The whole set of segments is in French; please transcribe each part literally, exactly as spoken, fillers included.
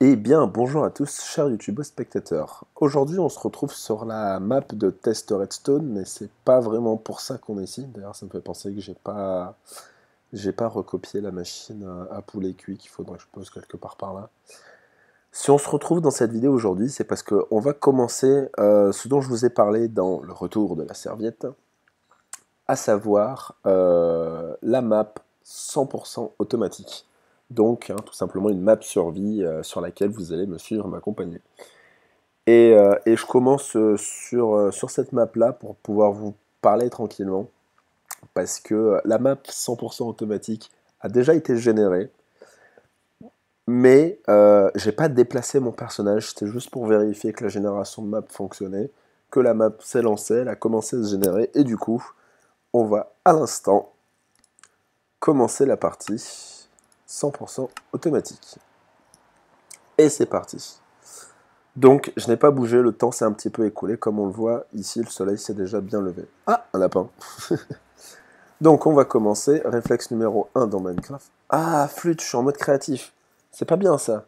Eh bien, bonjour à tous, chers youtubeurs spectateurs. Aujourd'hui, on se retrouve sur la map de Test Redstone, mais c'est pas vraiment pour ça qu'on est ici. D'ailleurs, ça me fait penser que j'ai pas, j'ai pas recopié la machine à poulet cuit qu'il faudrait que je pose quelque part par là. Si on se retrouve dans cette vidéo aujourd'hui, c'est parce qu'on va commencer euh, ce dont je vous ai parlé dans le retour de la serviette, à savoir euh, la map cent pour cent automatique. Donc, hein, tout simplement une map survie euh, sur laquelle vous allez me suivre, m'accompagner. Et, euh, et je commence euh, sur, euh, sur cette map-là pour pouvoir vous parler tranquillement. Parce que euh, la map cent pour cent automatique a déjà été générée. Mais euh, j'ai pas déplacé mon personnage. C'était juste pour vérifier que la génération de map fonctionnait. Que la map s'est lancée, elle a commencé à se générer. Et du coup, on va à l'instant commencer la partie cent pour cent automatique. Et c'est parti. Donc, je n'ai pas bougé, le temps s'est un petit peu écoulé. Comme on le voit, ici, le soleil s'est déjà bien levé. Ah, un lapin. Donc, on va commencer. Réflexe numéro un dans Minecraft. Ah, flûte, je suis en mode créatif. C'est pas bien, ça.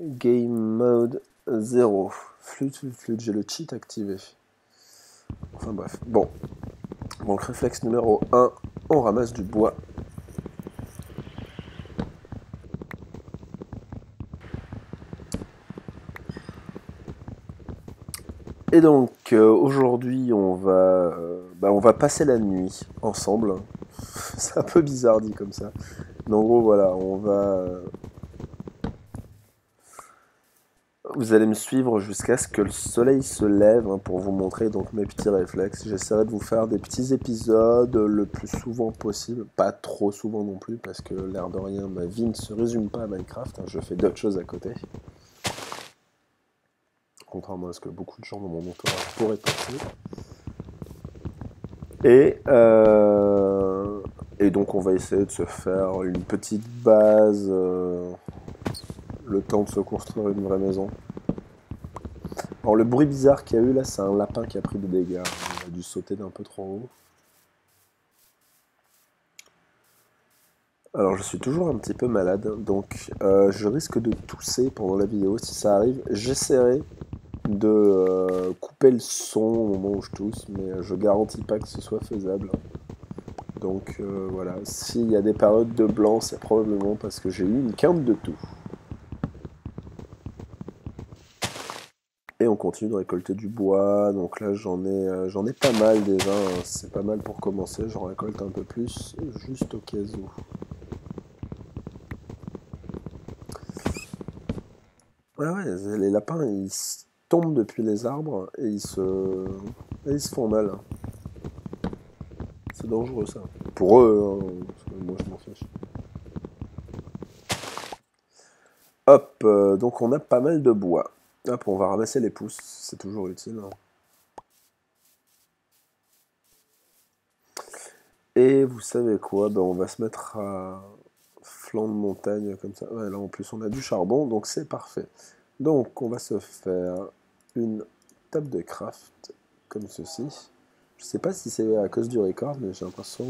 Game mode zéro. Flûte, flûte, flûte. J'ai le cheat activé. Enfin, bref. Bon. Donc, réflexe numéro un. On ramasse du bois. Et donc, euh, aujourd'hui, on va, euh, bah, on va passer la nuit ensemble. C'est un peu bizarre dit comme ça. Mais en gros, voilà, on va... Vous allez me suivre jusqu'à ce que le soleil se lève, hein, pour vous montrer donc mes petits réflexes. J'essaierai de vous faire des petits épisodes le plus souvent possible. Pas trop souvent non plus, parce que l'air de rien, ma vie ne se résume pas à Minecraft. Hein, je fais d'autres choses à côté. Contrairement à ce que beaucoup de gens dans mon entourage pourraient penser. Et, euh, et donc on va essayer de se faire une petite base, euh, le temps de se construire une vraie maison. Alors le bruit bizarre qu'il y a eu là, c'est un lapin qui a pris des dégâts. Il a dû sauter d'un peu trop haut. Alors je suis toujours un petit peu malade, donc euh, je risque de tousser pendant la vidéo si ça arrive. J'essaierai de euh, couper le son au moment où je tousse, mais je garantis pas que ce soit faisable. Donc euh, voilà, s'il y a des périodes de blanc, c'est probablement parce que j'ai eu une quinte de toux. Et on continue de récolter du bois, donc là j'en ai, euh, j'en ai pas mal déjà, hein. C'est pas mal pour commencer, j'en récolte un peu plus, juste au cas où. Ah ouais, les lapins ils tombent depuis les arbres et ils se, et ils se font mal. C'est dangereux ça. Pour eux, hein, moi je m'en fiche. Hop, euh, donc on a pas mal de bois. Hop, on va ramasser les pousses, c'est toujours utile. Hein. Et vous savez quoi, ben, on va se mettre à... flanc de montagne comme ça. Ouais, là en plus on a du charbon, donc c'est parfait. Donc on va se faire une table de craft comme ceci. Je sais pas si c'est à cause du record, mais j'ai l'impression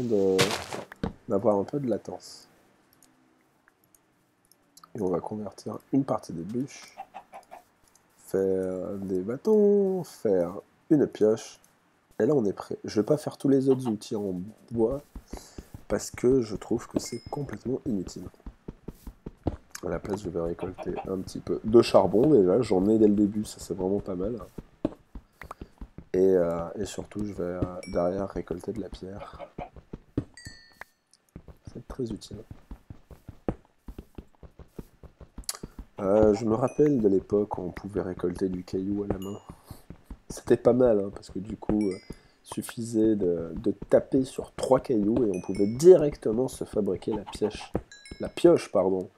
d'avoir un peu de latence. Et on va convertir une partie des bûches, faire des bâtons, faire une pioche. Et là on est prêt. Je vais pas faire tous les autres outils en bois, parce que je trouve que c'est complètement inutile. À la place, je vais récolter un petit peu de charbon déjà. J'en ai dès le début, ça c'est vraiment pas mal. Et, euh, et surtout, je vais euh, derrière récolter de la pierre. C'est très utile. Euh, je me rappelle de l'époque où on pouvait récolter du caillou à la main. C'était pas mal, hein, parce que du coup... Euh, suffisait de, de taper sur trois cailloux et on pouvait directement se fabriquer la pioche, la pioche pardon,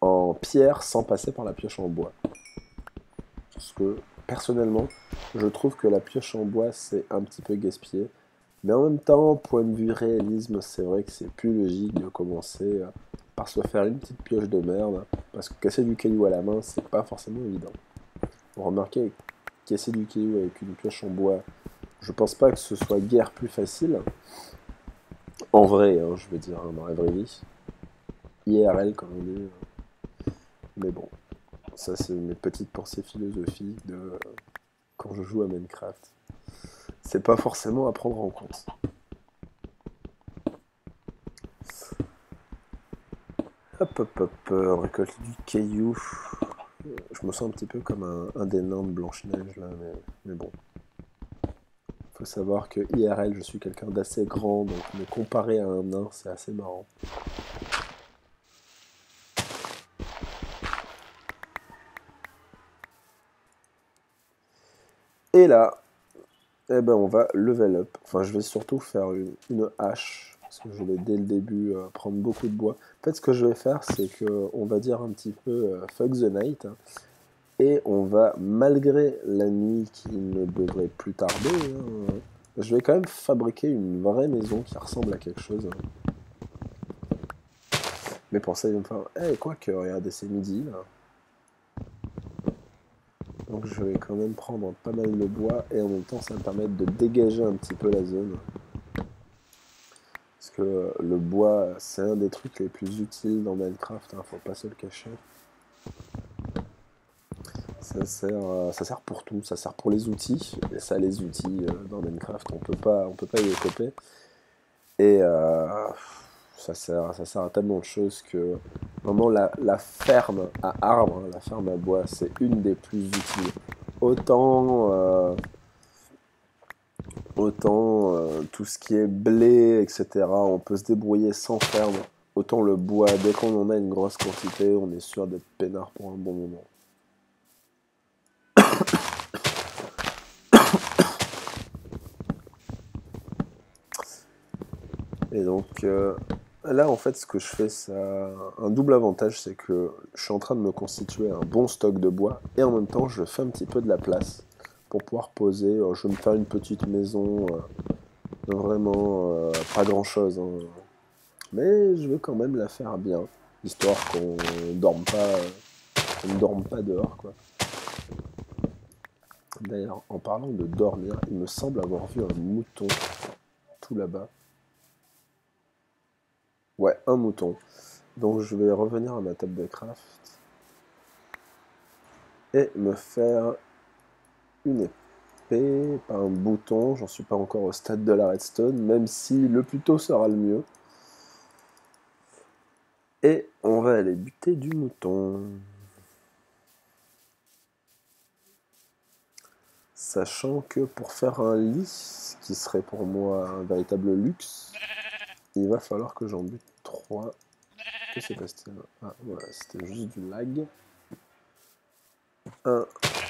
en pierre sans passer par la pioche en bois. Parce que personnellement, je trouve que la pioche en bois c'est un petit peu gaspillé, mais en même temps, point de vue réalisme, c'est vrai que c'est plus logique de commencer par se faire une petite pioche de merde, parce que casser du caillou à la main, c'est pas forcément évident. Vous remarquez, casser du caillou avec une pioche en bois, je pense pas que ce soit guère plus facile, en vrai, hein, je veux dire, hein, dans la vraie vie, I R L comme on dit, mais bon, Ça, c'est mes petites pensées philosophiques de euh, quand je joue à Minecraft. C'est pas forcément à prendre en compte. Hop, hop, hop, on récolte du caillou. Je me sens un petit peu comme un, un des nains de Blanche-Neige, là, mais, mais bon. Faut savoir que I R L, je suis quelqu'un d'assez grand, donc me comparer à un nain, c'est assez marrant. Et là, eh ben on va level up. Enfin, je vais surtout faire une, une hache, parce que je vais dès le début euh, prendre beaucoup de bois. En fait, ce que je vais faire, c'est qu'on va dire un petit peu euh, fuck the night, hein, et on va, malgré la nuit qui ne devrait plus tarder, hein, je vais quand même fabriquer une vraie maison qui ressemble à quelque chose. Hein. Mes pensées vont me faire... Eh, hey, quoi que, regardez, c'est midi, là. Donc je vais quand même prendre pas mal de bois et en même temps ça me permet de dégager un petit peu la zone. Parce que le bois c'est un des trucs les plus utiles dans Minecraft, hein, faut pas se le cacher. Ça sert, ça sert pour tout, ça sert pour les outils, et ça les outils dans Minecraft on peut pas, on peut pas y écoper. Et euh, ça, sert, ça sert à tellement de choses que... Vraiment, la, la ferme à arbres, hein, la ferme à bois, c'est une des plus utiles. Autant, euh, autant euh, tout ce qui est blé, et cetera, on peut se débrouiller sans ferme. Autant le bois, dès qu'on en a une grosse quantité, on est sûr d'être peinard pour un bon moment. Et donc... Euh, Là, en fait, ce que je fais, ça a un double avantage, c'est que je suis en train de me constituer un bon stock de bois, et en même temps, je fais un petit peu de la place pour pouvoir poser. Alors, je vais me faire une petite maison, euh, vraiment euh, pas grand-chose, hein. Mais je veux quand même la faire bien, histoire qu'on dorme pas, qu'on ne dorme pas dehors, quoi. D'ailleurs, en parlant de dormir, il me semble avoir vu un mouton tout là-bas. Ouais, un mouton. Donc je vais revenir à ma table de craft et me faire une épée, pas un bouton. J'en suis pas encore au stade de la redstone, même si le plus tôt sera le mieux. Et on va aller buter du mouton. Sachant que pour faire un lit, ce qui serait pour moi un véritable luxe, il va falloir que j'en bute trois. Que se passe-t-il? Ah, voilà, c'était juste du lag. Un,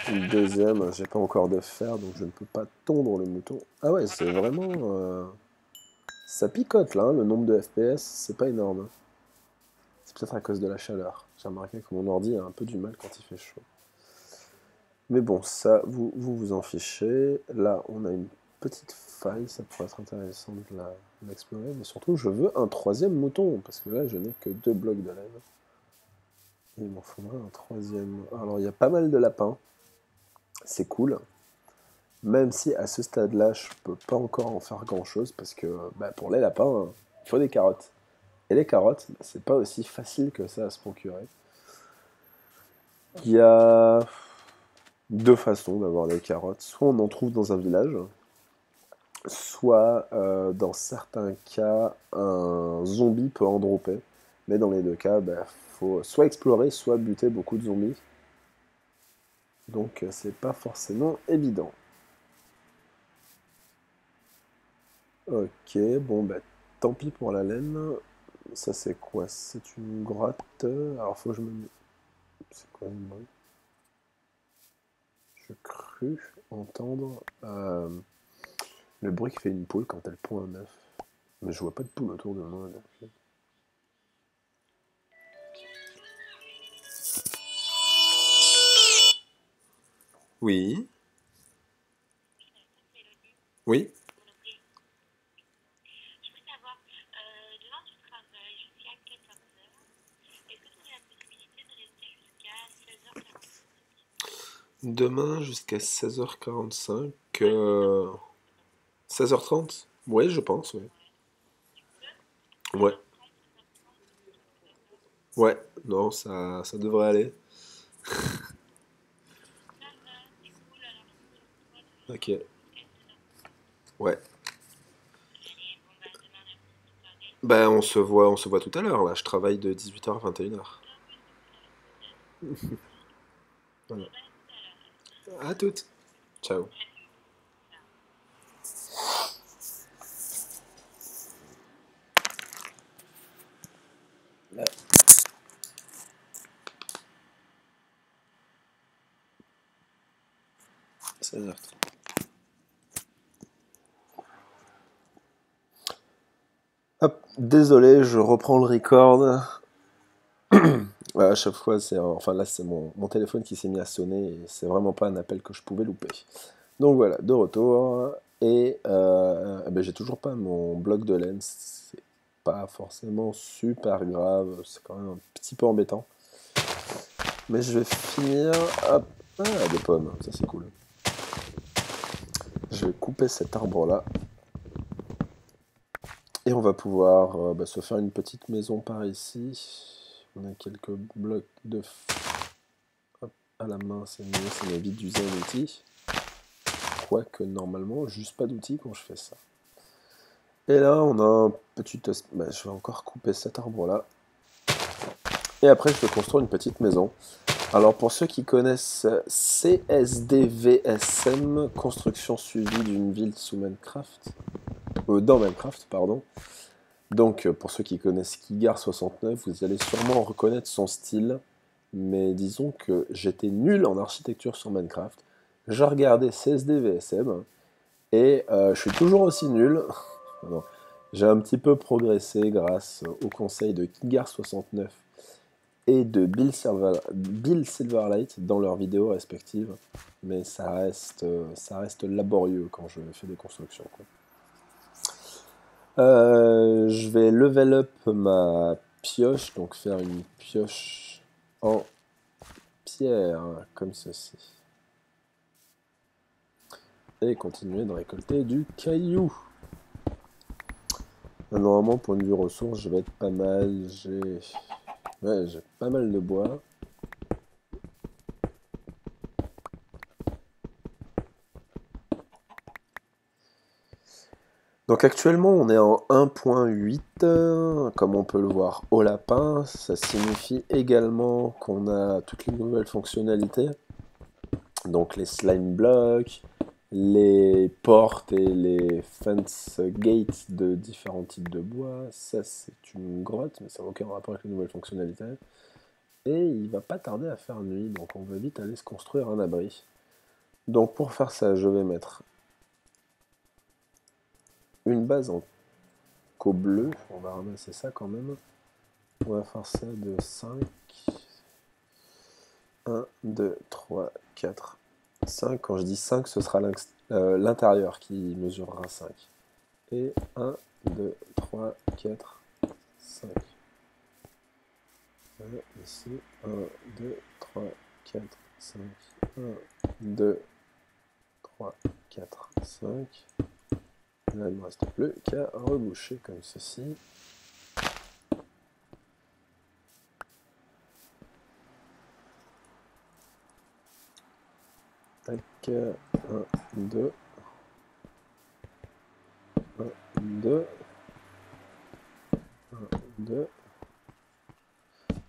une deuxième, j'ai pas encore de fer, donc je ne peux pas tondre le mouton. Ah ouais, c'est vraiment... Euh... Ça picote, là, hein, le nombre de F P S, c'est pas énorme. C'est peut-être à cause de la chaleur. J'ai remarqué que mon ordi a un peu du mal quand il fait chaud. Mais bon, ça, vous vous, vous en fichez. Là, on a une petite faille, ça pourrait être intéressant de la... d'explorer, mais surtout je veux un troisième mouton, parce que là je n'ai que deux blocs de lèvres. Il m'en faudra un troisième. Alors il y a pas mal de lapins, c'est cool, même si à ce stade là je peux pas encore en faire grand chose, parce que bah, pour les lapins, il faut des carottes. Et les carottes, c'est pas aussi facile que ça à se procurer. Il y a deux façons d'avoir des carottes, soit on en trouve dans un village, soit euh, dans certains cas un zombie peut en dropper, mais dans les deux cas bah, faut soit explorer soit buter beaucoup de zombies, donc c'est pas forcément évident. Ok, bon bah tant pis pour la laine. Ça c'est quoi? C'est une grotte. Alors faut que je me... C'est quoi une bruit? Je crus entendre euh... le bruit qui fait une poule quand elle pond un œuf. Mais je vois pas de poule autour de moi. Donc... Oui. Oui. Je veux savoir, demain tu travailles jusqu'à quatorze heures. Est-ce que tu as la possibilité de rester jusqu'à seize heures quarante-cinq? Demain jusqu'à seize heures quarante-cinq. Euh... seize heures trente? Ouais, je pense, ouais. Ouais. Ouais, non, ça, ça devrait aller. Ok. Ouais. Ben on se voit, on se voit tout à l'heure là. Je travaille de dix-huit heures à vingt et une heures. Voilà. À toutes. Ciao. Là. seize heures trente. Hop, désolé, je reprends le record. À chaque fois, c'est enfin là, c'est mon, mon téléphone qui s'est mis à sonner et c'est vraiment pas un appel que je pouvais louper. Donc voilà, de retour. Et euh, ben, j'ai toujours pas mon bloc de lens. C'est pas forcément super grave, c'est quand même un petit peu embêtant. Mais je vais finir. Hop, ah, des pommes, ça c'est cool. Je vais couper cet arbre là. Et on va pouvoir euh, bah, se faire une petite maison par ici. On a quelques blocs de... Hop, à la main, c'est mieux, c'est la vie d'user un outil. Quoique normalement, juste pas d'outil quand je fais ça. Et là, on a un petit... Bah, je vais encore couper cet arbre-là. Et après, je vais construire une petite maison. Alors, pour ceux qui connaissent C S D V S M, construction suivie d'une ville sous Minecraft... Euh, dans Minecraft, pardon. Donc, pour ceux qui connaissent Kigar soixante-neuf, vous allez sûrement reconnaître son style. Mais disons que j'étais nul en architecture sur Minecraft. Je regardais C S D V S M et euh, je suis toujours aussi nul. J'ai un petit peu progressé grâce aux conseils de Kigar soixante-neuf et de Bill, Silver... Bill Silverlight dans leurs vidéos respectives. Mais ça reste, ça reste laborieux quand je fais des constructions, quoi. Euh, je vais level up ma pioche, donc faire une pioche en pierre, comme ceci. Et continuer de récolter du caillou. Normalement, point de vue ressources, je vais être pas mal. J'ai ouais, j'ai pas mal de bois. Donc actuellement on est en un point huit, comme on peut le voir au lapin, ça signifie également qu'on a toutes les nouvelles fonctionnalités, donc les slime blocks, les portes et les fence gates de différents types de bois, ça c'est une grotte mais ça n'a aucun rapport avec les nouvelles fonctionnalités, et il va pas tarder à faire nuit, donc on va vite aller se construire un abri. Donc pour faire ça je vais mettre... une base en co bleu, on va ramasser ça quand même. On va faire ça de cinq. un, deux, trois, quatre, cinq. Quand je dis cinq, ce sera l'intérieur qui mesurera cinq. Et un, deux, trois, quatre, cinq. Voilà, ici. un, deux, trois, quatre, cinq. un, deux, trois, quatre, cinq. Là, il ne reste plus qu'à reboucher comme ceci. Tac, un, deux, un, deux, un, deux,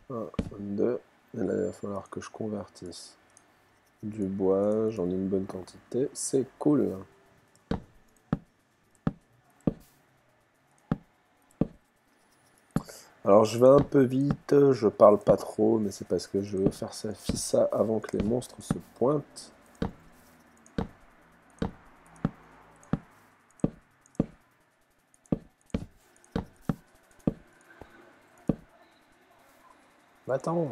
un, deux. Et là, il va falloir que je convertisse du bois, j'en ai une bonne quantité, c'est cool. Alors je vais un peu vite, je parle pas trop, mais c'est parce que je veux faire ça fissa avant que les monstres se pointent. Attends.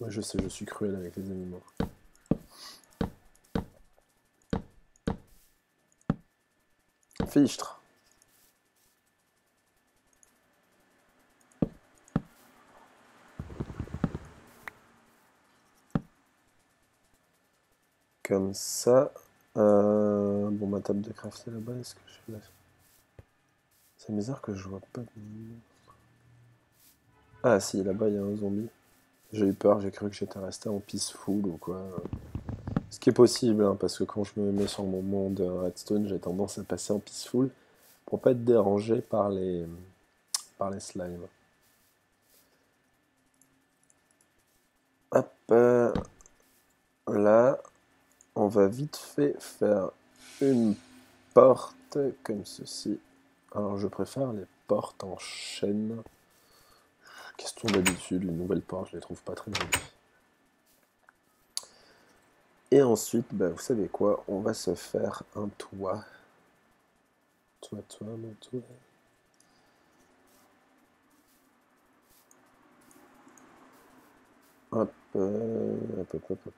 Moi je sais, je suis cruel avec les animaux. Fichtre. Comme ça. Euh, bon, ma table de craft est là-bas. Est-ce que je suis là? C'est bizarre que je vois pas. Ah si, là-bas il y a un zombie. J'ai eu peur, j'ai cru que j'étais resté en peaceful ou quoi. Ce qui est possible, hein, parce que quand je me mets sur mon monde redstone, j'ai tendance à passer en peaceful pour pas être dérangé par les, par les slimes. Hop, euh, là, on va vite fait faire une porte comme ceci. Alors je préfère les portes en chaîne. Question d'habitude, les nouvelles portes, je les trouve pas très jolies. Et ensuite, bah, vous savez quoi, on va se faire un toit. Toit, toit, mon toit. Hop, euh, hop, hop, hop, hop.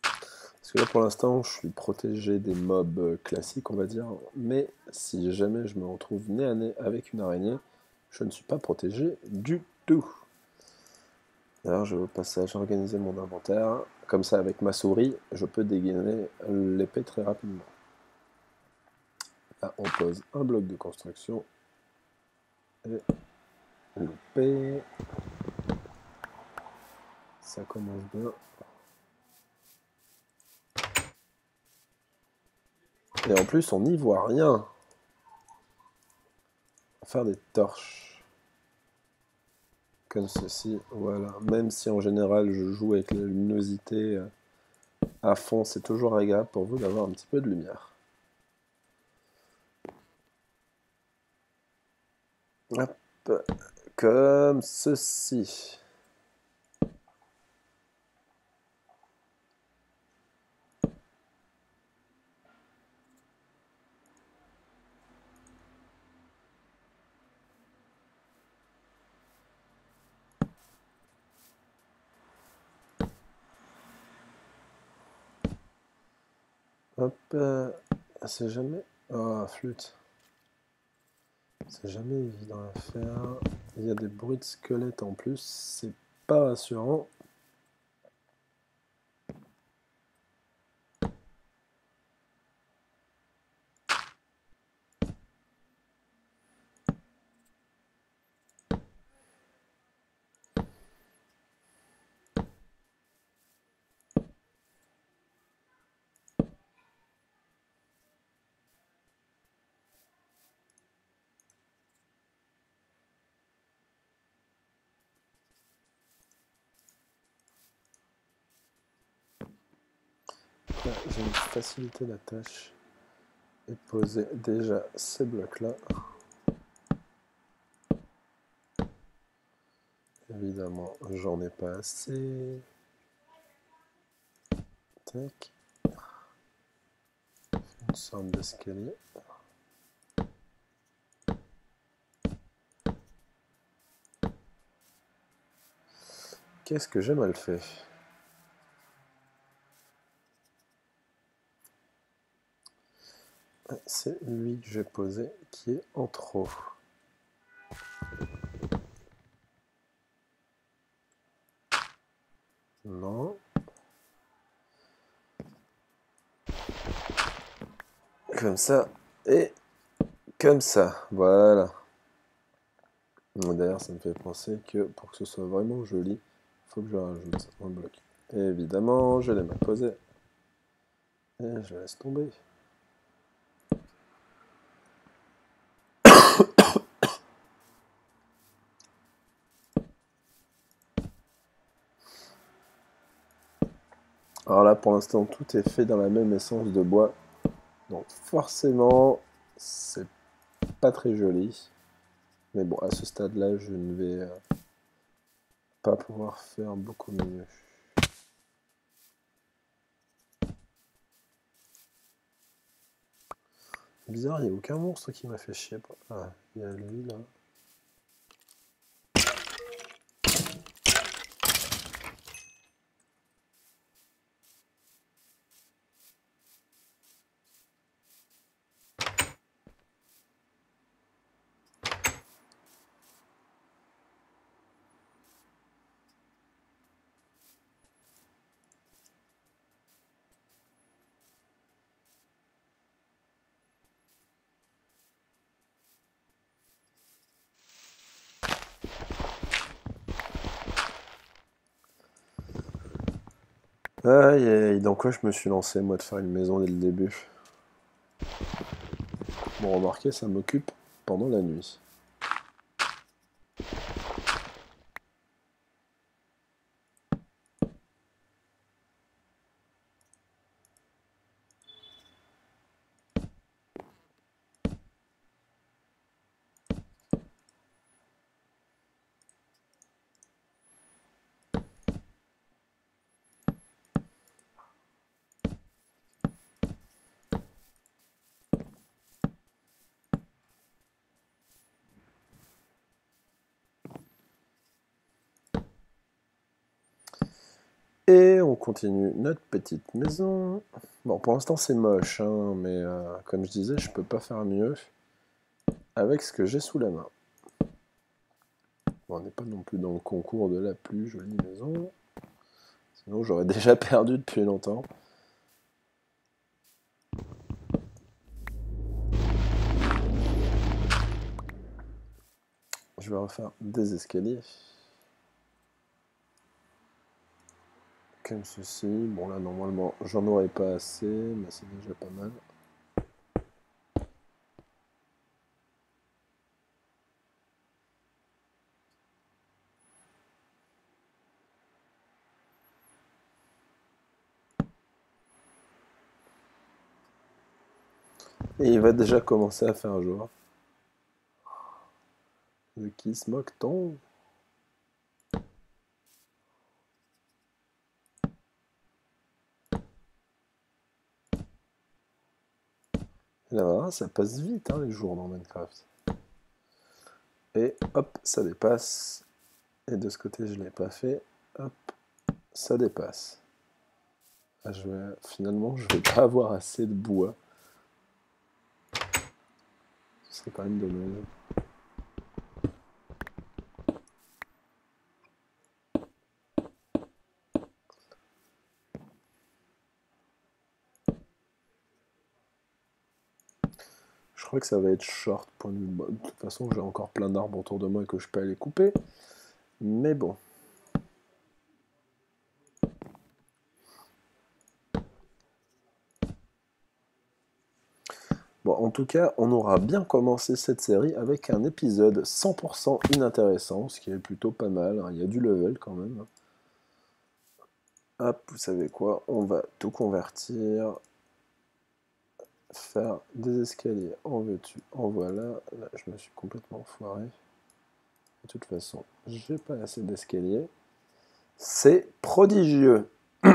Parce que là, pour l'instant, je suis protégé des mobs classiques, on va dire. Mais si jamais je me retrouve nez à nez avec une araignée, je ne suis pas protégé du tout. D'ailleurs, je vais au passage organiser mon inventaire. Comme ça, avec ma souris, je peux dégainer l'épée très rapidement. Là, on pose un bloc de construction. Et l'épée. Ça commence bien. Et en plus, on n'y voit rien. On va faire des torches. Comme ceci, voilà. Même si en général je joue avec la luminosité à fond, c'est toujours agréable pour vous d'avoir un petit peu de lumière. Hop, comme ceci. Hop, euh, c'est jamais... Ah, oh, flûte. C'est jamais évident à faire. Il y a des bruits de squelettes en plus, c'est pas rassurant. J'ai une facilité la tâche et poser déjà ces blocs là. Évidemment, j'en ai pas assez. Tac. Une sorte d'escalier. Qu'est-ce que j'ai mal fait? C'est lui que j'ai posé qui est en trop. Non. Comme ça et comme ça. Voilà. D'ailleurs, ça me fait penser que pour que ce soit vraiment joli, il faut que je rajoute un bloc. Et évidemment, je l'ai mal posé. Et je laisse tomber. Alors là, pour l'instant, tout est fait dans la même essence de bois. Donc forcément, c'est pas très joli. Mais bon, à ce stade-là, je ne vais pas pouvoir faire beaucoup mieux. Bizarre, il n'y a aucun monstre qui m'a fait chier. Ah, il y a lui, là. Ah, et dans quoi je me suis lancé, moi, de faire une maison dès le début? Bon, remarquez, ça m'occupe pendant la nuit. Et on continue notre petite maison. Bon, pour l'instant c'est moche, hein, mais euh, comme je disais, je peux pas faire mieux avec ce que j'ai sous la main. Bon, on n'est pas non plus dans le concours de la plus jolie maison. Sinon j'aurais déjà perdu depuis longtemps. Je vais refaire des escaliers. Comme ceci, bon là normalement j'en aurais pas assez, mais c'est déjà pas mal. Et il va déjà commencer à faire jour. De qui se moque-t-on ? Là, ça passe vite hein, les jours dans Minecraft. Et hop, ça dépasse. Et de ce côté, je ne l'ai pas fait. Hop, ça dépasse. Là, je vais... Finalement, je ne vais pas avoir assez de bois. Ce serait pas une dommage. Je crois que ça va être short, point de vue. De toute façon, j'ai encore plein d'arbres autour de moi et que je peux aller couper. Mais bon. Bon, en tout cas, on aura bien commencé cette série avec un épisode cent pour cent inintéressant, ce qui est plutôt pas mal. Il y a du level quand même. Hop, vous savez quoi? On va tout convertir. Faire des escaliers, en veux-tu, en voilà. Là, je me suis complètement foiré. De toute façon, j'ai pas assez d'escaliers. C'est prodigieux. Ça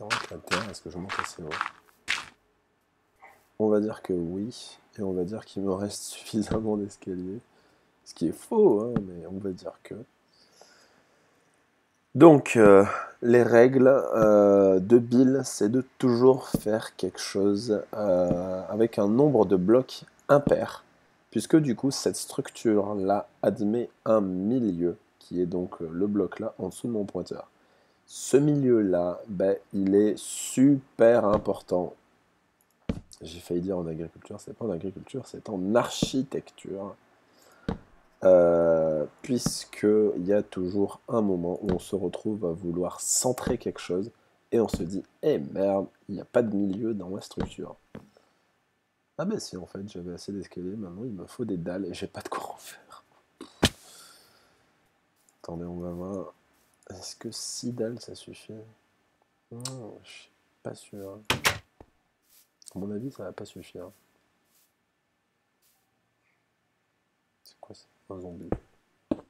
rentre la terre, est-ce que je monte assez haut? On va dire que oui, et on va dire qu'il me reste suffisamment d'escaliers. Ce qui est faux, hein, mais on va dire que... Donc, euh, les règles euh, de Bill, c'est de toujours faire quelque chose euh, avec un nombre de blocs impair, puisque du coup, cette structure-là admet un milieu, qui est donc euh, le bloc-là en dessous de mon pointeur. Ce milieu-là, ben, il est super important. J'ai failli dire en agriculture, c'est pas en agriculture, c'est en architecture. Euh, puisqu'il y a toujours un moment où on se retrouve à vouloir centrer quelque chose et on se dit « Eh merde, il n'y a pas de milieu dans ma structure. » Ah ben si, en fait, j'avais assez d'escaliers, maintenant il me faut des dalles et j'ai pas de quoi en faire. Attendez, on va voir. Est-ce que six dalles, ça suffit? Non, je suis pas sûr. À mon avis, ça va pas suffire. C'est quoi ça? Un zombie. Bon,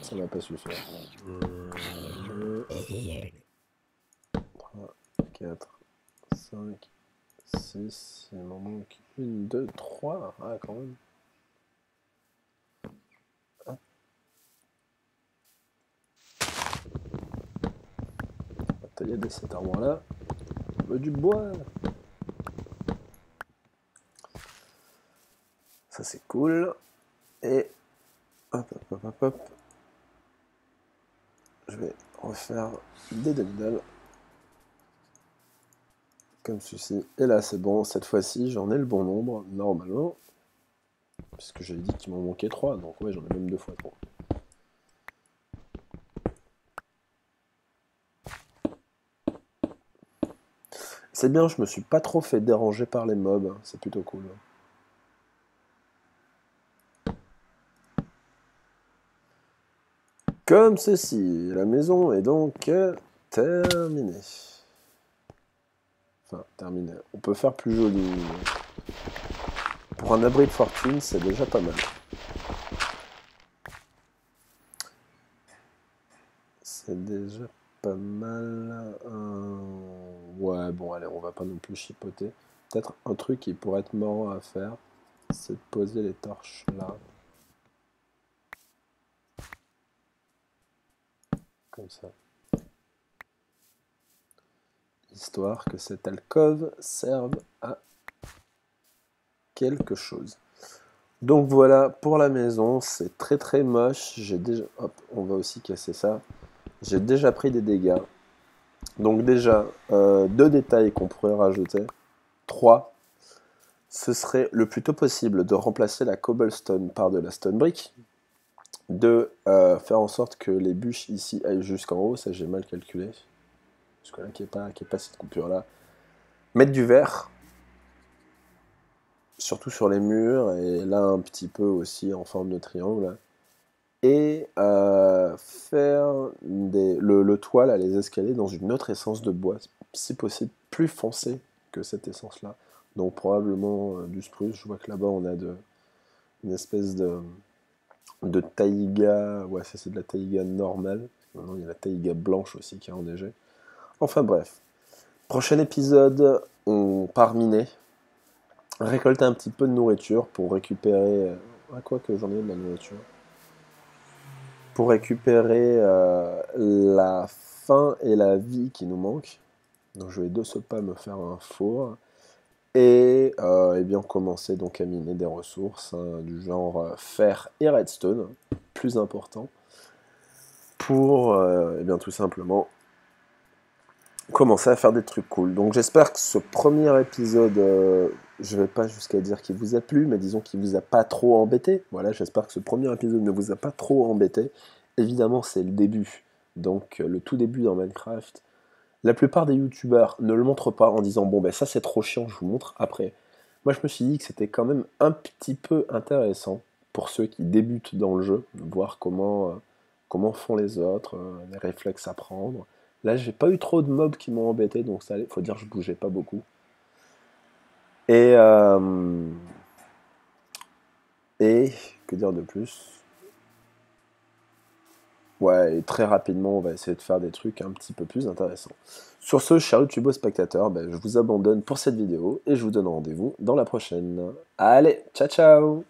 ça va pas suffire. trois, quatre, cinq, six, il m'en manque une, deux, trois. Ah, quand même. Ah. On va tailler de cet arbre-là. On veut du bois. Ça c'est cool. Et hop hop hop hop hop. Je vais refaire des demi-dalles. comme ceci. Et là c'est bon, cette fois-ci j'en ai le bon nombre, normalement. Parce que j'avais dit qu'il m'en manquait trois, donc ouais j'en ai même deux fois trois. C'est bien, je me suis pas trop fait déranger par les mobs, c'est plutôt cool. Comme ceci, la maison est donc terminée. Enfin, terminée. On peut faire plus joli. Pour un abri de fortune, c'est déjà pas mal. C'est déjà pas mal. Euh... Ouais, bon, allez, on va pas non plus chipoter. Peut-être un truc qui pourrait être marrant à faire, c'est de poser les torches là. Comme ça. Histoire que cette alcôve serve à quelque chose. Donc voilà pour la maison, c'est très très moche. J'ai déjà, hop, on va aussi casser ça. J'ai déjà pris des dégâts. Donc déjà euh, deux détails qu'on pourrait rajouter. Trois, ce serait le plus tôt possible de remplacer la cobblestone par de la stone brick. De euh, faire en sorte que les bûches ici aillent jusqu'en haut, ça j'ai mal calculé. Parce que là, qu'il n'y ait pas cette coupure-là. Mettre du verre, surtout sur les murs, et là un petit peu aussi en forme de triangle. Et euh, faire des, le, le toit, là, les escaliers, dans une autre essence de bois, si possible, plus foncée que cette essence-là. Donc probablement euh, du spruce, je vois que là-bas on a de, une espèce de... de taïga, ouais ça c'est de la taïga normale, maintenant il y a la taïga blanche aussi qui est enneigée. Enfin bref, prochain épisode, on part miner, récolter un petit peu de nourriture pour récupérer, ah, quoi que j'en ai de la nourriture, pour récupérer euh, la faim et la vie qui nous manquent. Donc je vais de ce pas me faire un four, et euh, eh bien commencer donc à miner des ressources hein, du genre euh, fer et redstone, plus important, pour euh, eh bien tout simplement commencer à faire des trucs cool. Donc j'espère que ce premier épisode, euh, je vais pas jusqu'à dire qu'il vous a plu, mais disons qu'il vous a pas trop embêté. Voilà, j'espère que ce premier épisode ne vous a pas trop embêté. Évidemment c'est le début, donc euh, le tout début dans Minecraft. La plupart des youtubeurs ne le montrent pas en disant « Bon, ben ça c'est trop chiant, je vous montre après ». Moi je me suis dit que c'était quand même un petit peu intéressant pour ceux qui débutent dans le jeu, de voir comment, euh, comment font les autres, euh, les réflexes à prendre. Là j'ai pas eu trop de mobs qui m'ont embêté, donc ça allait, faut dire que je bougeais pas beaucoup. Et, euh, et que dire de plus ? Ouais, et très rapidement, on va essayer de faire des trucs un petit peu plus intéressants. Sur ce, chers youtubeurs spectateurs, ben, je vous abandonne pour cette vidéo et je vous donne rendez-vous dans la prochaine. Allez, ciao ciao!